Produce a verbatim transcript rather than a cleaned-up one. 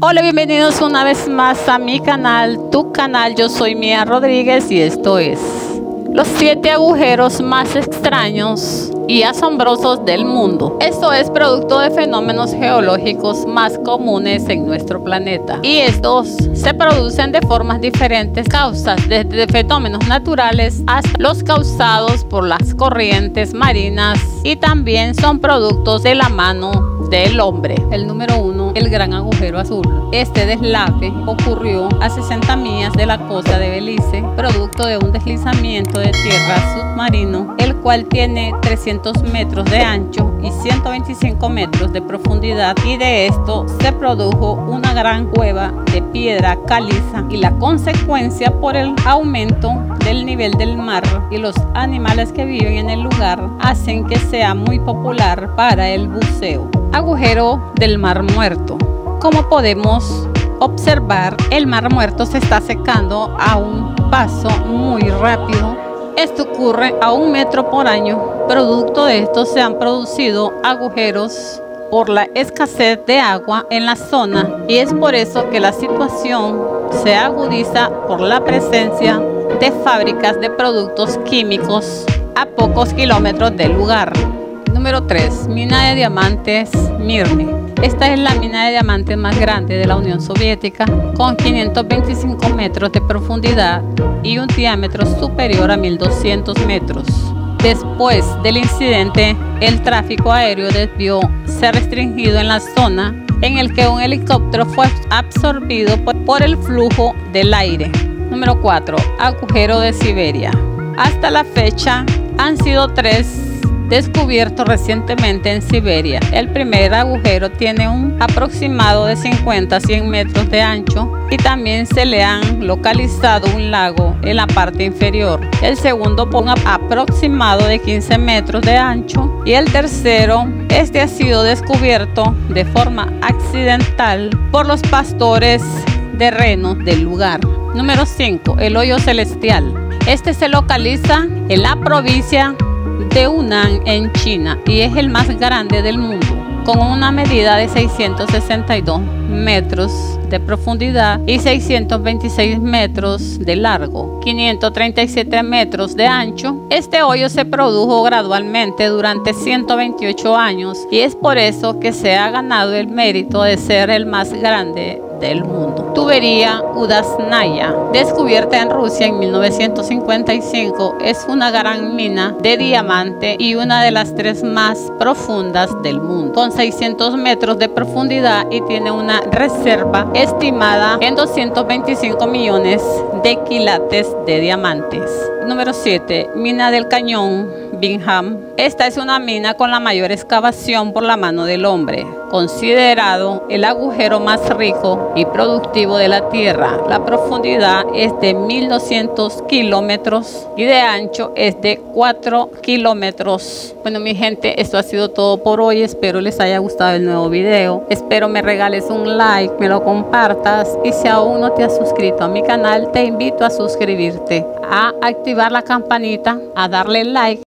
Hola, bienvenidos una vez más a mi canal, tu canal. Yo soy Mia Rodríguez y esto es los siete agujeros más extraños y asombrosos del mundo. Esto es producto de fenómenos geológicos más comunes en nuestro planeta, y estos se producen de formas diferentes causas, desde fenómenos naturales hasta los causados por las corrientes marinas, y también son productos de la mano del hombre. El número uno, el gran agujero azul. Este deslave ocurrió a sesenta millas de la costa de Belice, producto de un deslizamiento de tierra submarino, el cual tiene trescientos metros de ancho y ciento veinticinco metros de profundidad, y de esto se produjo una gran cueva de piedra caliza, y la consecuencia por el aumento del nivel del mar y los animales que viven en el lugar hacen que sea muy popular para el buceo. Agujero del Mar Muerto. Como podemos observar, el Mar Muerto se está secando a un paso muy rápido. Esto ocurre a un metro por año. Producto de esto se han producido agujeros por la escasez de agua en la zona, y es por eso que la situación se agudiza por la presencia de fábricas de productos químicos a pocos kilómetros del lugar. Número tres. Mina de diamantes Mirny. Esta es la mina de diamantes más grande de la Unión Soviética, con quinientos veinticinco metros de profundidad y un diámetro superior a mil doscientos metros. Después del incidente, el tráfico aéreo debió ser restringido en la zona, en el que un helicóptero fue absorbido por el flujo del aire. Número cuatro. Agujero de Siberia. Hasta la fecha han sido tres descubierto recientemente en Siberia. El primer agujero tiene un aproximado de cincuenta a cien metros de ancho, y también se le han localizado un lago en la parte inferior. El segundo con un aproximado de quince metros de ancho, y el tercero, este ha sido descubierto de forma accidental por los pastores de renos del lugar. Número cinco. El hoyo celestial. Este se localiza en la provincia de Hunan en China, y es el más grande del mundo, con una medida de seiscientos sesenta y dos metros de profundidad y seiscientos veintiséis metros de largo, quinientos treinta y siete metros de ancho. Este hoyo se produjo gradualmente durante ciento veintiocho años, y es por eso que se ha ganado el mérito de ser el más grande del mundo. Tubería Udaznaya, descubierta en Rusia en mil novecientos cincuenta y cinco, es una gran mina de diamante y una de las tres más profundas del mundo, con seiscientos metros de profundidad, y tiene una reserva estimada en doscientos veinticinco millones de quilates de diamantes. Número siete. Mina del Cañón Bingham. Esta es una mina con la mayor excavación por la mano del hombre, considerado el agujero más rico y productivo de la Tierra. La profundidad es de mil doscientos kilómetros y de ancho es de cuatro kilómetros. Bueno, mi gente, esto ha sido todo por hoy. Espero les haya gustado el nuevo video. Espero me regales un like, me lo compartas, y si aún no te has suscrito a mi canal, te invito a suscribirte, a activar la campanita, a darle like.